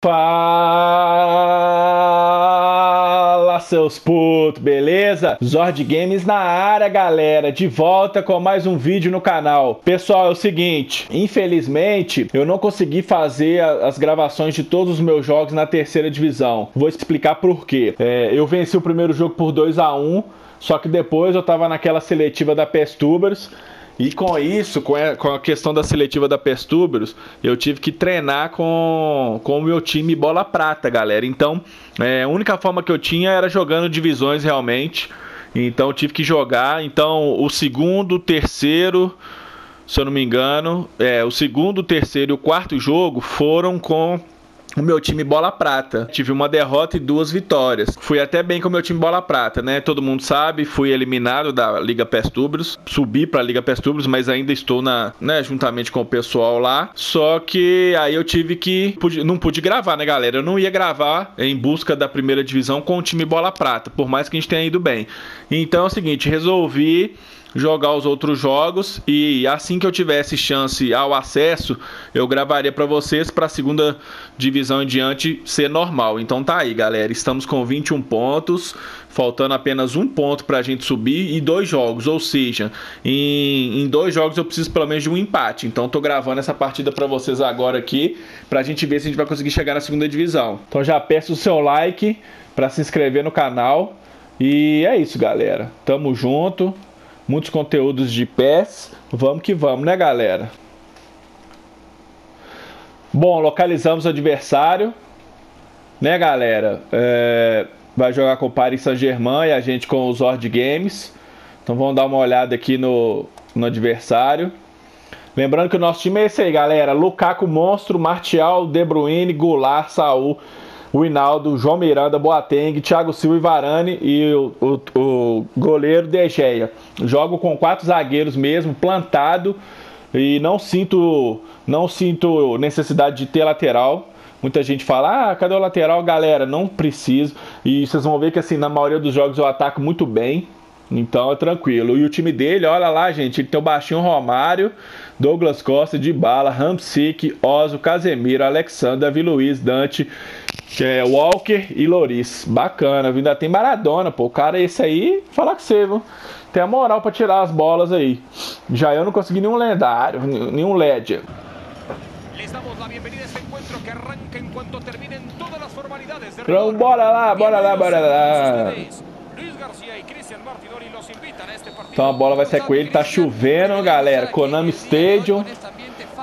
Fala, seus putos, beleza? Zord Games na área, galera, de volta com mais um vídeo no canal. Pessoal, é o seguinte, infelizmente eu não consegui fazer as gravações de todos os meus jogos na terceira divisão. Vou explicar por quê. Eu venci o primeiro jogo por 2-1, só que depois eu tava naquela seletiva da Pestubers. E com isso, com a questão da seletiva da Pestubers, eu tive que treinar com o meu time Bola Prata, galera. Então, a única forma que eu tinha era jogando divisões realmente. Então, eu tive que jogar. Então, o segundo, o terceiro, se eu não me engano, o segundo, o terceiro e o quarto jogo foram com o meu time Bola Prata. Tive uma derrota e duas vitórias. Fui até bem com o meu time Bola Prata, né? Todo mundo sabe, fui eliminado da Liga Pestubers. Subi pra Liga Pestubers, mas ainda estou juntamente com o pessoal lá. Só que aí eu tive que... não pude gravar, né, galera? Eu não ia gravar em busca da primeira divisão com o time Bola Prata, por mais que a gente tenha ido bem. Então é o seguinte, resolvi jogar os outros jogos e assim que eu tivesse chance ao acesso, eu gravaria para vocês, para a segunda divisão em diante ser normal. Então tá aí, galera, estamos com 21 pontos, faltando apenas um ponto para a gente subir e dois jogos, ou seja, em dois jogos eu preciso pelo menos de um empate. Então tô gravando essa partida para vocês agora aqui, para a gente ver se a gente vai conseguir chegar na segunda divisão. Então já peço o seu like para se inscrever no canal e é isso, galera, tamo junto. Muitos conteúdos de PES. Vamos que vamos, né, galera? Bom, localizamos o adversário, né, galera? Vai jogar com o Paris Saint-Germain e a gente com o Zord Games. Então vamos dar uma olhada aqui no adversário. Lembrando que o nosso time é esse aí, galera. Lukaku, Monstro, Martial, De Bruyne, Goulart, Saúl, Rinaldo, João Miranda, Boateng, Thiago Silva e Varane e o goleiro De Gea. Jogo com 4 zagueiros mesmo, plantado, e não sinto necessidade de ter lateral. Muita gente fala, cadê o lateral? Galera, não preciso. E vocês vão ver que assim, na maioria dos jogos eu ataco muito bem. Então é tranquilo. E o time dele, olha lá, gente, ele tem o baixinho Romário, Douglas Costa, Dybala, Ramsic, Oso, Casemiro, Alexandre, Davi Luiz, Dante, Walker e Loris. Bacana, ainda tem Maradona, pô. O cara é esse aí, falar que você, viu? Tem a moral pra tirar as bolas aí. Já eu não consegui nenhum lendário, nenhum legend. Então, bora lá. Então a bola vai sair com ele, tá chovendo, galera. Konami Stadium.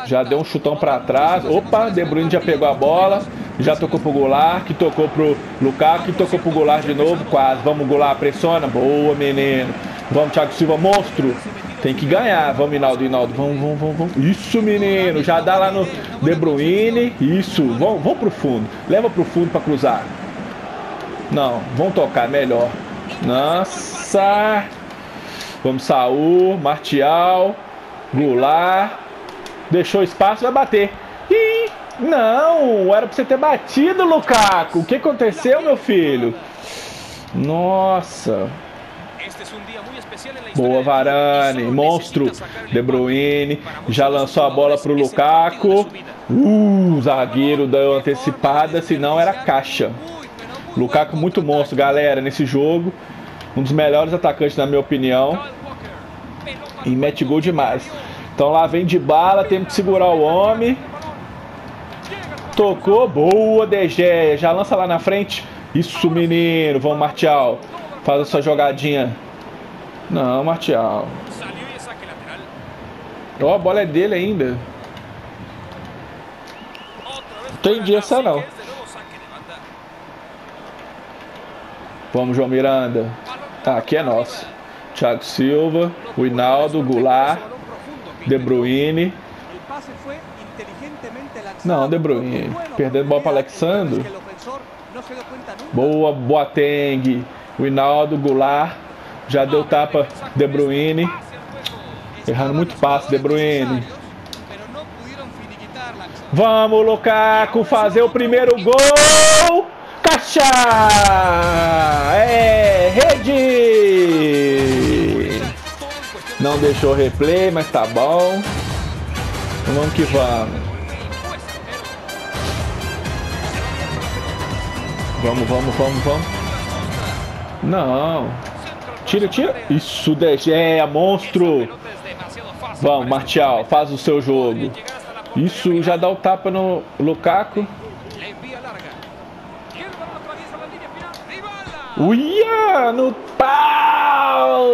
Já deu um chutão pra trás. Opa, De Bruyne já pegou a bola. Já tocou pro Goulart, que tocou pro Lukaku, que tocou pro Goulart de novo. Quase, vamos Goulart, pressiona. Boa, menino. Vamos, Thiago Silva, monstro. Tem que ganhar. Vamos, Rinaldo. Vamos. Isso, menino. Já dá lá no De Bruyne. Isso, vamos pro fundo. Leva pro fundo pra cruzar. Não, vamos tocar, melhor. Nossa. Vamos, Saúl, Martial, Goulart. Deixou espaço, vai bater. Ih, não, era pra você ter batido, Lukaku. O que aconteceu, meu filho? Nossa. Boa, Varane, monstro. De Bruyne, já lançou a bola pro Lukaku. O zagueiro deu antecipada, senão era caixa. Lukaku muito monstro, galera, nesse jogo. Um dos melhores atacantes, na minha opinião. E mete gol demais. Então lá vem Dybala, temos que segurar o homem. Tocou, boa, De Gea. Já lança lá na frente. Isso, menino. Vamos, Martial. Faz a sua jogadinha. Não, Martial. Ó, a bola é dele ainda. Não entendi essa, não. Vamos, João Miranda. Ah, aqui é nosso. Thiago Silva, Rinaldo, Goulart, De Bruyne. Não, De Bruyne. Perdendo bola para Alexandre. Boa, Boateng. Rinaldo, Goulart. Já deu tapa, De Bruyne. Errando muito passe, De Bruyne. Vamos, Lukaku, fazer o primeiro gol. Caixa! Rede! Não deixou replay, mas tá bom. Vamos que vamos. Vamos. Não. Tira. Isso, De Gea, monstro. Vamos, Martial, faz o seu jogo. Isso, já dá o tapa no Lukaku. Uia, no pau!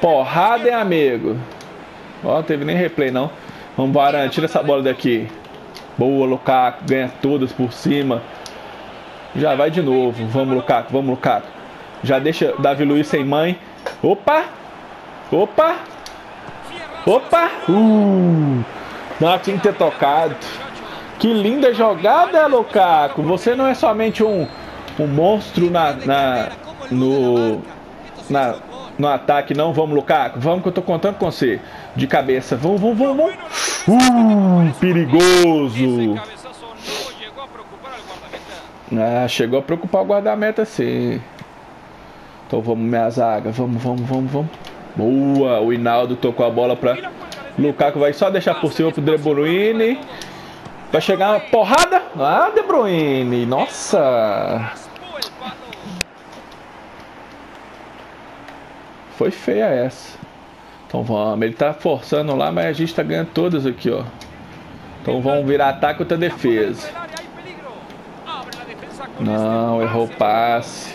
Porrada, hein, amigo? Ó, não teve nem replay, não. Vamos, Varane, tira essa bola daqui. Boa, Lukaku, ganha todas por cima. Já vai de novo. Vamos, Lukaku. Já deixa Davi Luiz sem mãe. Opa! Não, tinha que ter tocado. Que linda jogada, Lukaku. Você não é somente um monstro no ataque, não. Vamos, Lukaku. Vamos que eu tô contando com você. De cabeça. Vamos. Perigoso. Ah, chegou a preocupar o guarda-meta, sim. Então vamos, minha zaga. Vamos. Boa. O Rinaldo tocou a bola pra Lukaku. Vai só deixar por cima pro De Bruyne. Vai chegar uma porrada. Ah, De Bruyne. Nossa. Foi feia essa. Então vamos, ele tá forçando lá, mas a gente tá ganhando todas aqui, ó. Então vamos virar ataque contra defesa. Não, errou o passe.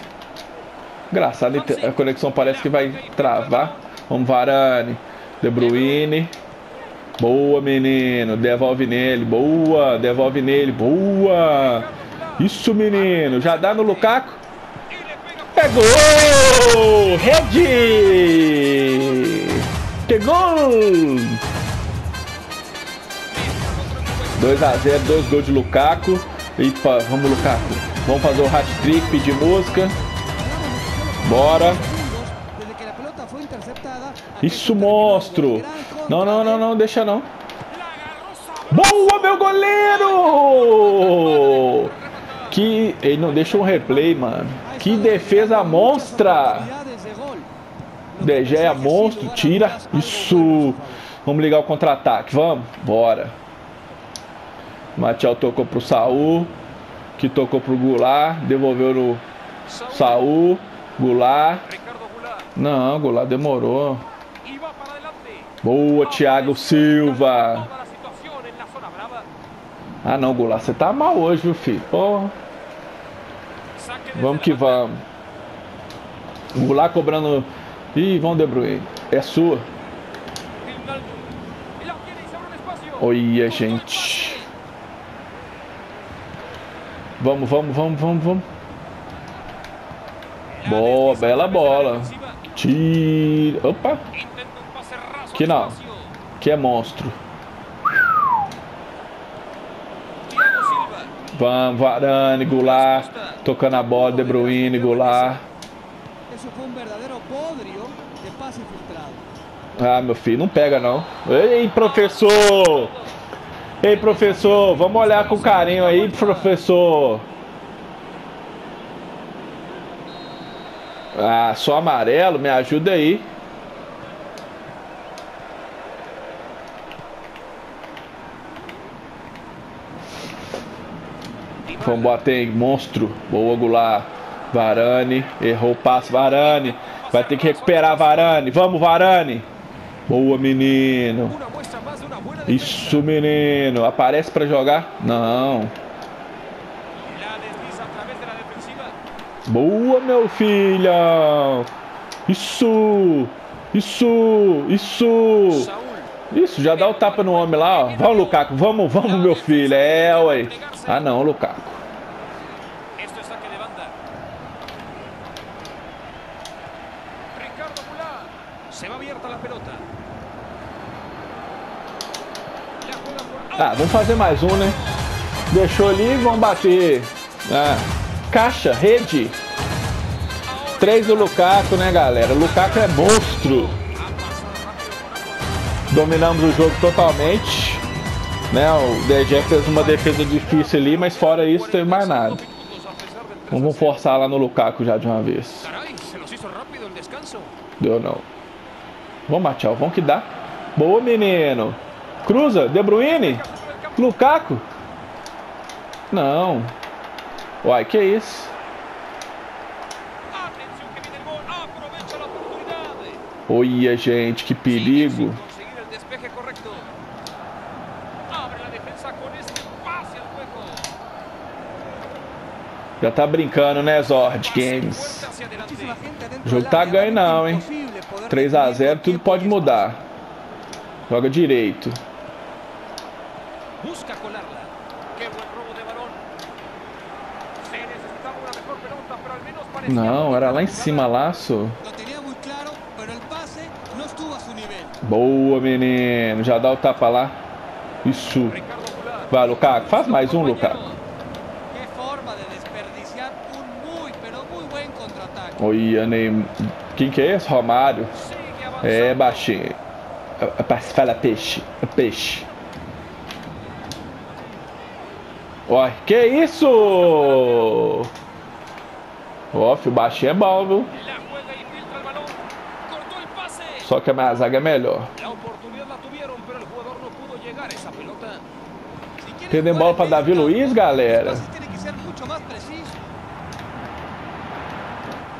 Engraçado, a conexão parece que vai travar. Vamos, Varane. De Bruyne. Boa, menino. Devolve nele. Boa. Isso, menino. Já dá no Lukaku. É gol! Rede! Que gol! 2-0, 2 gols de Lukaku. Epa, vamos, Lukaku. Vamos fazer o hat-trick, pedir música. Bora. Isso, monstro. Não, deixa não. Boa, meu goleiro! Que... Ele não deixa um replay, mano. Que defesa monstra! De Gea, monstro, tira. Isso! Vamos ligar o contra-ataque, vamos? Bora! Martial tocou pro Saúl, que tocou pro Goulart, devolveu no Saúl, Goulart. Não, Goulart demorou. Boa, Thiago Silva! Ah não, Goulart, você tá mal hoje, viu, filho? Porra! Vamos que vamos. Goulart cobrando. Ih, vão De Bruyne. É sua. Olha, gente. Vamos. Boa, bela bola. Tira. Opa. Que não. Que é monstro. Vamos, Varane, Goulart. Tocando a bola, De Bruyne, Goulart. Ah, meu filho, não pega não. Ei, professor! Vamos olhar com carinho aí, professor. Ah, só amarelo, me ajuda aí. Vamos, Boateng, monstro. Boa, Goulart. Varane. Errou o passe. Varane. Vai ter que recuperar, Varane. Vamos, Varane. Boa, menino. Isso, menino. Aparece pra jogar? Não. Boa, meu filho. Isso. Isso, já dá o tapa no homem lá, ó. Vamos, Lukaku. Vamos, meu filho. É, ué. Ah, não, Lukaku. Ah, vamos fazer mais um, né? Deixou ali e vamos bater. Ah, caixa, rede. 3 do Lukaku, né, galera? O Lukaku é monstro. Dominamos o jogo totalmente. Né? O De Gea fez uma defesa difícil ali, mas fora isso, teve mais nada. Então vamos forçar lá no Lukaku já de uma vez. Deu não. Vamos, Martial, vamos que dá. Boa, menino. Cruza, De Bruyne, Lukaku. Não. Uai, que isso? Olha, gente, que perigo. Já tá brincando, né, Zord Games? O jogo tá ganho não, hein? 3 a 0, tudo pode mudar. Joga direito. Não, era lá em cima, laço. Boa, menino. Já dá o tapa lá. Isso. Vai, Lukaku. Faz mais um, Lukaku. Oi, Neymar. Quem que é esse? Romário. É, baixinho. Fala peixe. Peixe. Ó, que isso? Ó, o baixinho é bom, viu? Só que a minha zaga é melhor. Tendo bola para Davi Luiz, galera.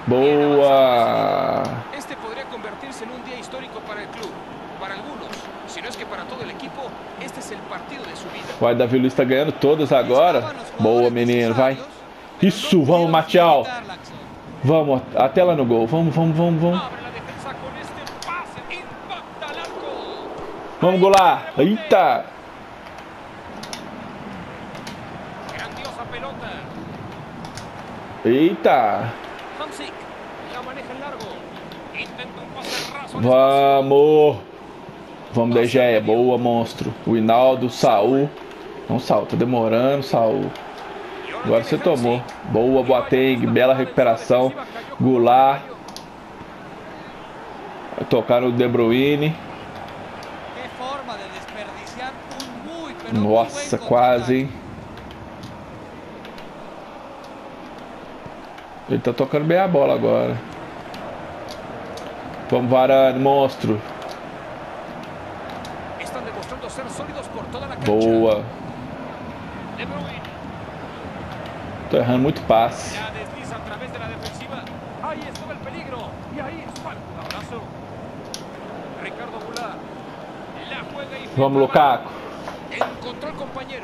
Boa! Este poderia convertir-se num dia histórico para o clube, para alguns, se não é que para todo o equipo, este é o partido de sua vida. Vai, Davi Luiz está ganhando todas agora. Boa, menino, vai. Isso, vamos, Martial. Vamos, até lá no gol. Vamos. Vamos, Goulart. Eita! Eita! Vamos! Vamos, De Gea. Boa, monstro. O Rinaldo, Saúl. Não, Saúl, tá demorando, Saúl. Agora você tomou. Boa, Boateng. Bela recuperação. Goulart. Tocaram o De Bruyne. Nossa, quase, hein? Ele tá tocando bem a bola agora. Vamos, Varane, monstro. Boa. Tô errando muito passe. Vamos, Lukaku.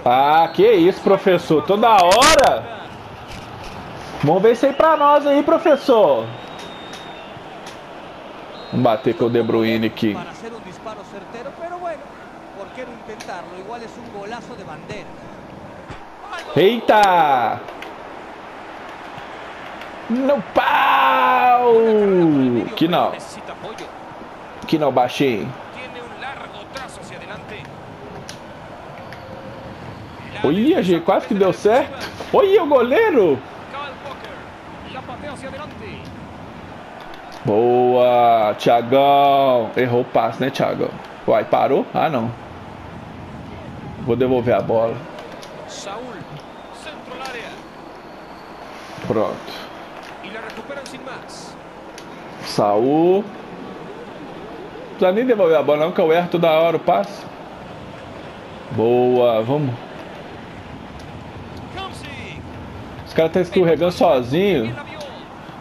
Ah, que isso, professor. Toda hora. Vamos ver isso aí pra nós aí, professor. Vamos bater com o De Bruyne aqui. Eita! No pau! Que não. Que não, baixinho. Olha, gente, quase que deu certo. Olha o goleiro! Boa, Thiagão. Errou o passe, né, Thiagão? Uai, parou? Ah, não. Vou devolver a bola. Pronto. Saúl. Não precisa nem devolver a bola, não, que eu erro toda hora o passe. Boa, vamos. Os caras estão escorregando sozinho.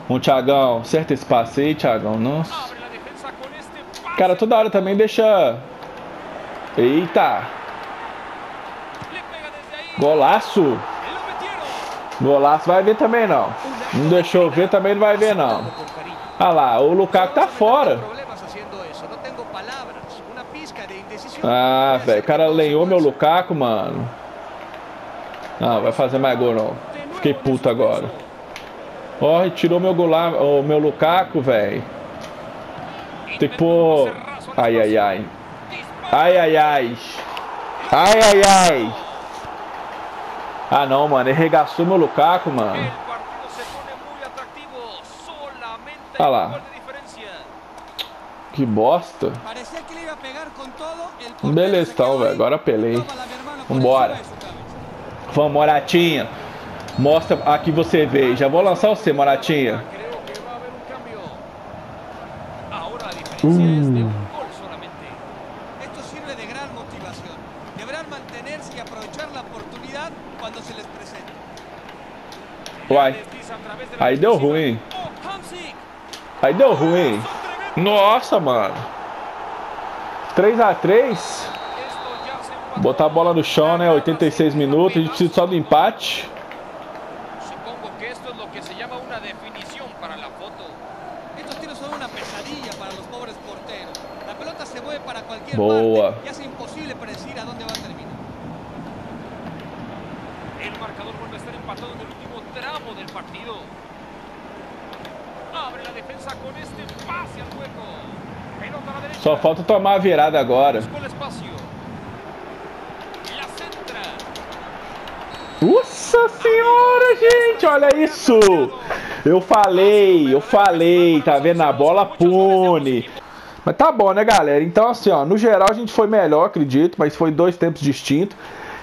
Bom, Thiagão, certo esse passe aí, Thiagão. Nossa. Cara, toda hora também deixa. Eita. Golaço. Golaço, vai ver também não. Não deixou ver, também não vai ver não. Ah lá, o Lukaku tá fora. Ah, velho, o cara lenhou meu Lukaku, mano. Não, vai fazer mais gol não. Fiquei puto agora. Ó, retirou meu Goulart, o meu Lukaku, velho. Tem que pôr. Ai, ai, ai. Ai, ai, ai. Ai, ai, ai. Ah, não, mano. Arregaçou meu Lukaku, mano. Olha lá. Que bosta. Beleza, então, velho. Agora pelei. Vambora. Vamos, Moratinha. Mostra aqui você veio. Já vou lançar você, Moratinha. Vai. Aí deu ruim. Aí deu ruim. Nossa, mano. 3 a 3. Botar a bola no chão, né? 86 minutos. A gente precisa só do empate. Boa. Só falta tomar a virada agora. Nossa senhora, gente, olha isso. Eu falei, tá vendo? A bola pune. Mas tá bom, né, galera? Então, assim, ó, no geral a gente foi melhor, acredito, mas foi dois tempos distintos.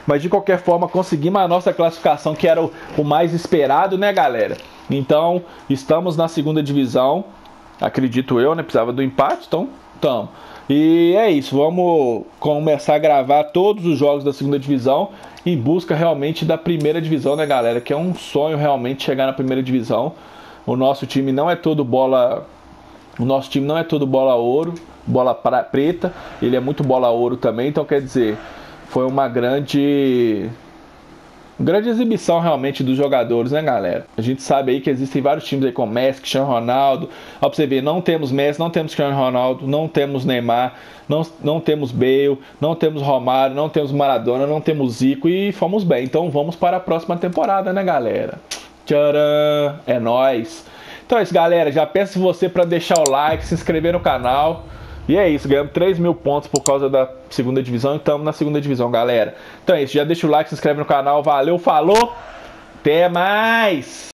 Mas, de qualquer forma, conseguimos a nossa classificação, que era o mais esperado, né, galera? Então, estamos na segunda divisão, acredito eu, né? Precisava do empate, então, tamo. E é isso, vamos começar a gravar todos os jogos da segunda divisão em busca, realmente, da primeira divisão, né, galera? Que é um sonho, realmente, chegar na primeira divisão. O nosso time não é todo bola... O nosso time não é todo bola ouro, bola preta, ele é muito bola ouro também, então quer dizer, foi uma grande exibição realmente dos jogadores, né, galera? A gente sabe aí que existem vários times aí como Messi, Cristiano Ronaldo, ó, pra você ver, não temos Messi, não temos Cristiano Ronaldo, não temos Neymar, não temos Bale, não temos Romário, não temos Maradona, não temos Zico e fomos bem, então vamos para a próxima temporada, né, galera? Tcharam, é nóis! Então é isso, galera, já peço você para deixar o like, se inscrever no canal. E é isso, ganhamos 3 mil pontos por causa da segunda divisão e estamos na segunda divisão, galera. Então é isso, já deixa o like, se inscreve no canal, valeu, falou, até mais!